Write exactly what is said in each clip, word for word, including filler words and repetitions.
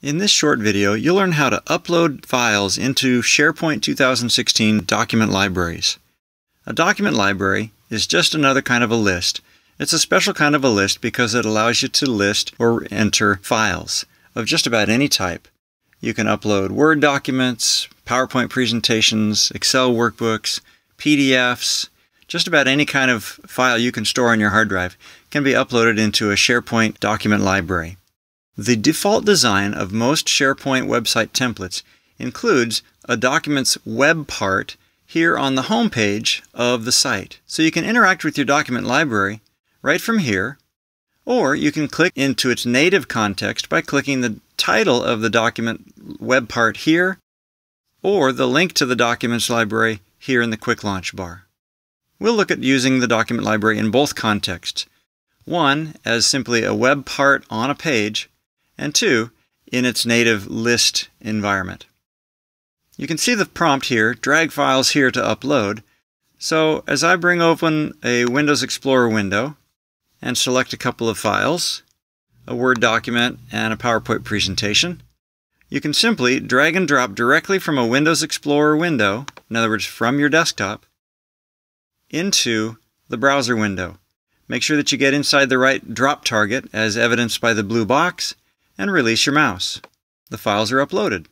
In this short video, you'll learn how to upload files into SharePoint two thousand sixteen document libraries. A document library is just another kind of a list. It's a special kind of a list because it allows you to list or enter files of just about any type. You can upload Word documents, PowerPoint presentations, Excel workbooks, P D Fs, just about any kind of file you can store on your hard drive can be uploaded into a SharePoint document library. The default design of most SharePoint website templates includes a document's web part here on the home page of the site. So you can interact with your document library right from here, or you can click into its native context by clicking the title of the document web part here, or the link to the documents library here in the quick launch bar. We'll look at using the document library in both contexts. One, as simply a web part on a page, and two, in its native list environment. You can see the prompt here, drag files here to upload. So as I bring open a Windows Explorer window and select a couple of files, a Word document and a PowerPoint presentation, you can simply drag and drop directly from a Windows Explorer window, in other words from your desktop, into the browser window. Make sure that you get inside the right drop target as evidenced by the blue box, and release your mouse. The files are uploaded.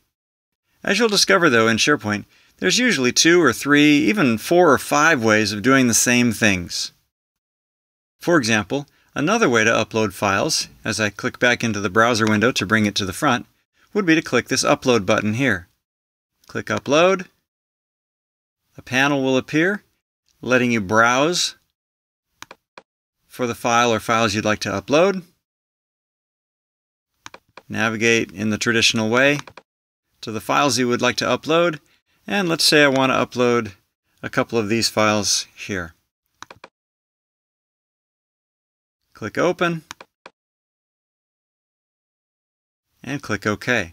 As you'll discover though in SharePoint, there's usually two or three, even four or five ways of doing the same things. For example, another way to upload files, as I click back into the browser window to bring it to the front, would be to click this upload button here. Click upload. A panel will appear, letting you browse for the file or files you'd like to upload. Navigate in the traditional way to the files you would like to upload, and let's say I want to upload a couple of these files here. Click open and click OK.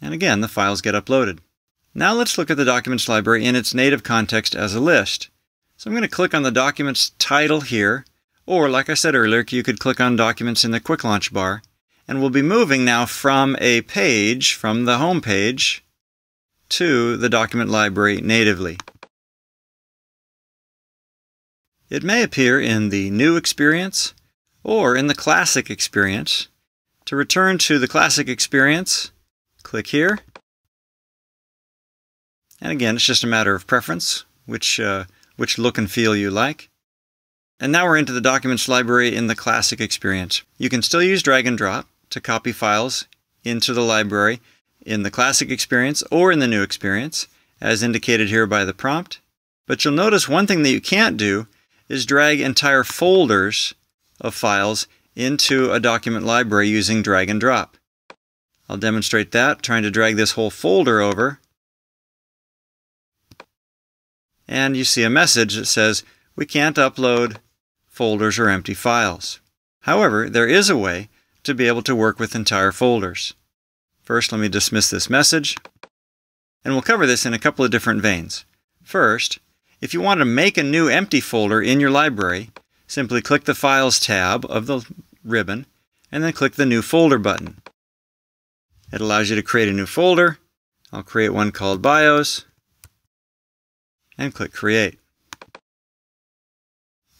And again, the files get uploaded. Now let's look at the documents library in its native context as a list. So I'm going to click on the document's title here, or like I said earlier, you could click on documents in the quick launch bar, and we'll be moving now from a page, from the home page, to the document library natively. It may appear in the new experience or in the classic experience. To return to the classic experience, click here. And again, it's just a matter of preference, which, uh, which look and feel you like. And now we're into the documents library in the classic experience. You can still use drag and drop to copy files into the library in the classic experience or in the new experience, as indicated here by the prompt. But you'll notice one thing that you can't do is drag entire folders of files into a document library using drag and drop. I'll demonstrate that, trying to drag this whole folder over. And you see a message that says, "We can't upload folders or empty files." However, there is a way to be able to work with entire folders. First, let me dismiss this message, and we'll cover this in a couple of different veins. First, if you want to make a new empty folder in your library, simply click the Files tab of the ribbon, and then click the New Folder button. It allows you to create a new folder. I'll create one called BIOS, and click Create.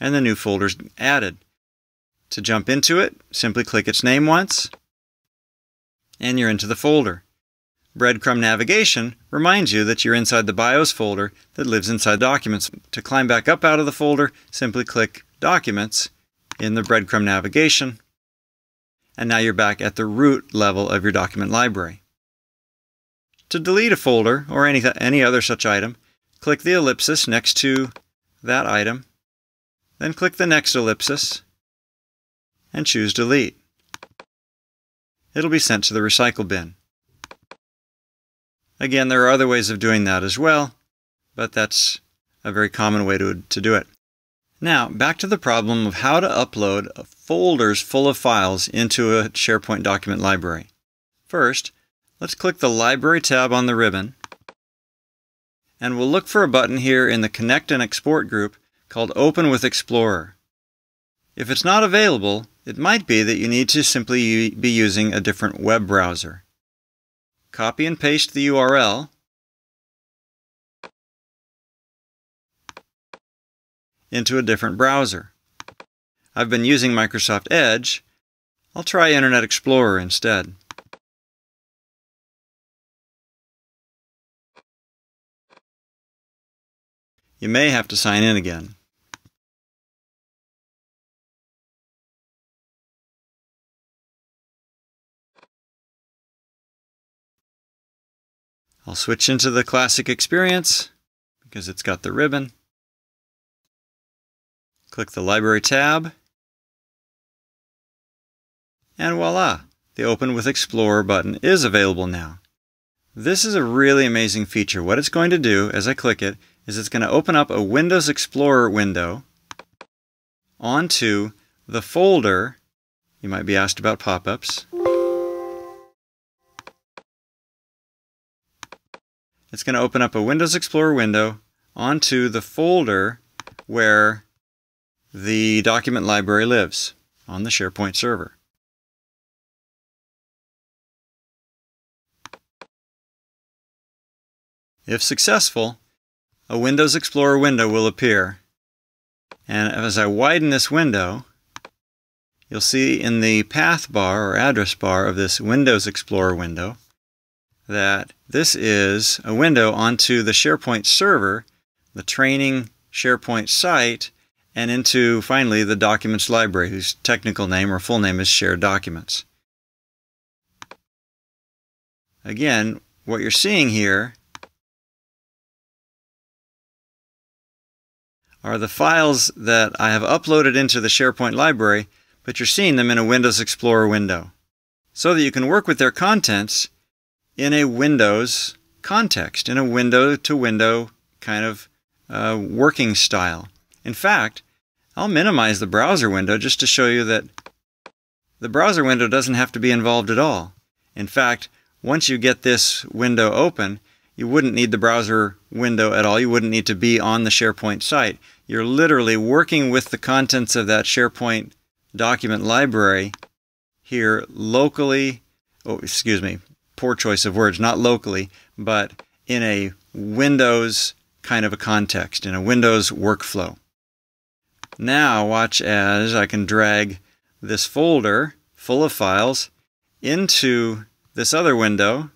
And the new folder's added. To jump into it, simply click its name once, and you're into the folder. Breadcrumb navigation reminds you that you're inside the BIOS folder that lives inside Documents. To climb back up out of the folder, simply click Documents in the breadcrumb navigation, and now you're back at the root level of your document library. To delete a folder or any, any other such item, click the ellipsis next to that item, then click the next ellipsis and choose Delete. It'll be sent to the recycle bin. Again, there are other ways of doing that as well, but that's a very common way to, to do it. Now, back to the problem of how to upload folders full of files into a SharePoint document library. First, let's click the Library tab on the ribbon, and we'll look for a button here in the Connect and Export group called Open with Explorer. If it's not available, It might be that you need to simply be using a different web browser. Copy and paste the U R L. Into a different browser. I've been using Microsoft Edge. I'll try Internet Explorer instead. You may have to sign in again. I'll switch into the classic experience because it's got the ribbon. Click the Library tab, and voila! The Open with Explorer button is available now. This is a really amazing feature. What it's going to do as I click it is it's going to open up a Windows Explorer window onto the folder. You might be asked about pop-ups. It's going to open up a Windows Explorer window onto the folder where the document library lives on the SharePoint server. If successful, a Windows Explorer window will appear. And as I widen this window, you'll see in the path bar or address bar of this Windows Explorer window that this is a window onto the SharePoint server, the training SharePoint site, and into, finally, the Documents Library, whose technical name or full name is Shared Documents. Again, what you're seeing here are the files that I have uploaded into the SharePoint library, but you're seeing them in a Windows Explorer window, so that you can work with their contents in a Windows context, in a window-to-window kind of uh, working style. In fact, I'll minimize the browser window just to show you that the browser window doesn't have to be involved at all. In fact, once you get this window open, you wouldn't need the browser window at all. You wouldn't need to be on the SharePoint site. You're literally working with the contents of that SharePoint document library here locally, oh, excuse me, poor choice of words, not locally, but in a Windows kind of a context, in a Windows workflow. Now watch as I can drag this folder full of files into this other window,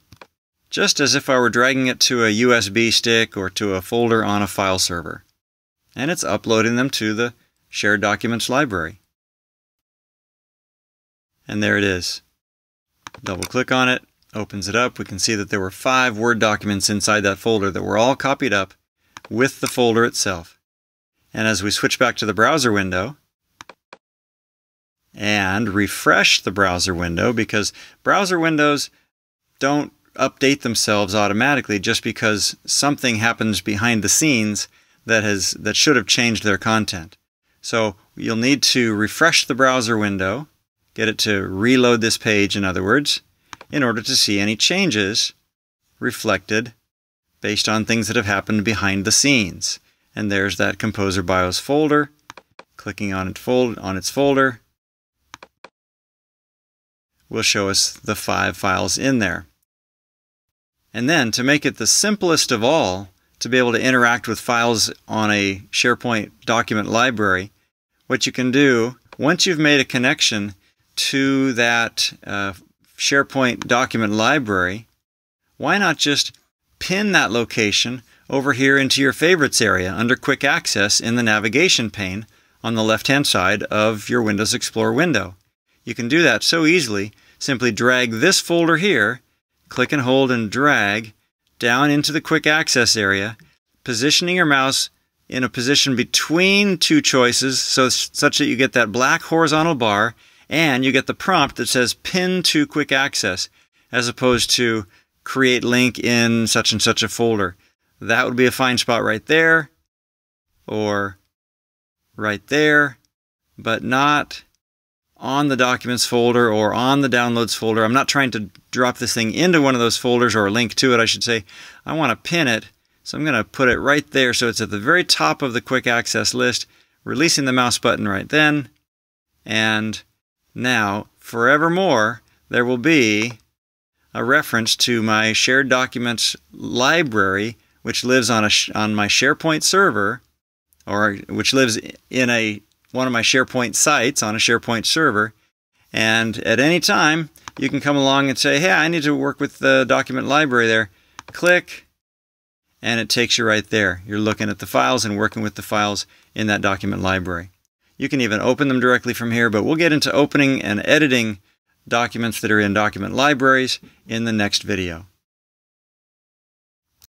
just as if I were dragging it to a U S B stick or to a folder on a file server. And it's uploading them to the Shared Documents library. And there it is. Double click on it, opens it up. We can see that there were five Word documents inside that folder that were all copied up with the folder itself. And as we switch back to the browser window and refresh the browser window, because browser windows don't update themselves automatically just because something happens behind the scenes that has that should have changed their content. So you'll need to refresh the browser window, get it to reload this page, in other words, in order to see any changes reflected based on things that have happened behind the scenes. And there's that Composer BIOS folder. Clicking on, it fold, on its folder will show us the five files in there. And then, to make it the simplest of all, to be able to interact with files on a SharePoint document library, what you can do, once you've made a connection to that uh, SharePoint document library, why not just pin that location over here into your favorites area under Quick Access in the navigation pane on the left-hand side of your Windows Explorer window. You can do that so easily. Simply drag this folder here, click and hold and drag down into the Quick Access area, positioning your mouse in a position between two choices so such that you get that black horizontal bar and you get the prompt that says Pin to Quick Access, as opposed to create link in such and such a folder. That would be a fine spot right there or right there, but not on the Documents folder or on the Downloads folder. I'm not trying to drop this thing into one of those folders or a link to it, I should say. I want to pin it, so I'm going to put it right there so it's at the very top of the Quick Access list, releasing the mouse button right then, and Now, forevermore, there will be a reference to my Shared Documents library, which lives on a sh on my SharePoint server, or which lives in a one of my SharePoint sites on a SharePoint server. And at any time, you can come along and say, hey, I need to work with the document library there. Click, and it takes you right there. You're looking at the files and working with the files in that document library. You can even open them directly from here, but we'll get into opening and editing documents that are in document libraries in the next video.